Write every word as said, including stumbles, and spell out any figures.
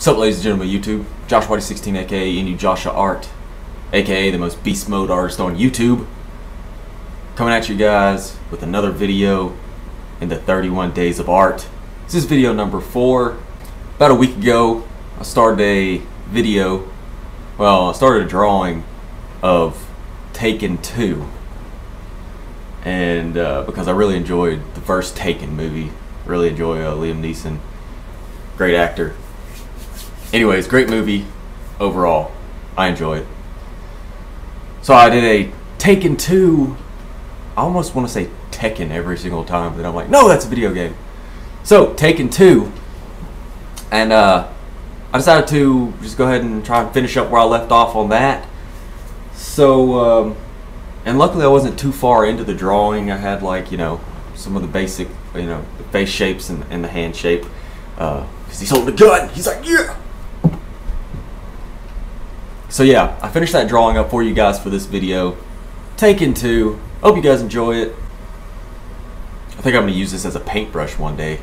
What's up, ladies and gentlemen of YouTube? JoshWaddy sixteen, aka InuJoshaArt, aka the most beast mode artist on YouTube, coming at you guys with another video in the thirty-one days of art. This is video number four. About a week ago, I started a video. Well, I started a drawing of Taken two, and uh, because I really enjoyed the first Taken movie, really enjoy uh, Liam Neeson, great actor. Anyways, great movie overall. I enjoy it. So I did a Taken two. I almost want to say Tekken every single time, but I'm like, no, that's a video game. So Taken two, and uh, I decided to just go ahead and try and finish up where I left off on that. So, um, and luckily I wasn't too far into the drawing. I had, like, you know, some of the basic, you know, the face shapes and, and the hand shape, because uh, he's holding a gun. He's like, yeah. So yeah, I finished that drawing up for you guys for this video. Taken two. Hope you guys enjoy it. I think I'm going to use this as a paintbrush one day.